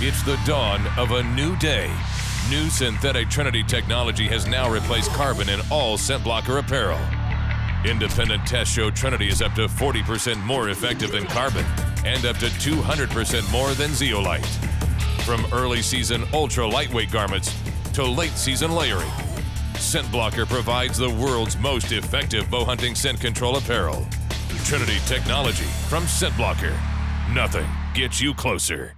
It's the dawn of a new day. New synthetic Trinity technology has now replaced carbon in all ScentBlocker apparel. Independent tests show Trinity is up to 40% more effective than carbon and up to 200% more than zeolite. From early season ultra lightweight garments to late season layering, ScentBlocker provides the world's most effective bow hunting scent control apparel. Trinity technology from ScentBlocker. Nothing gets you closer.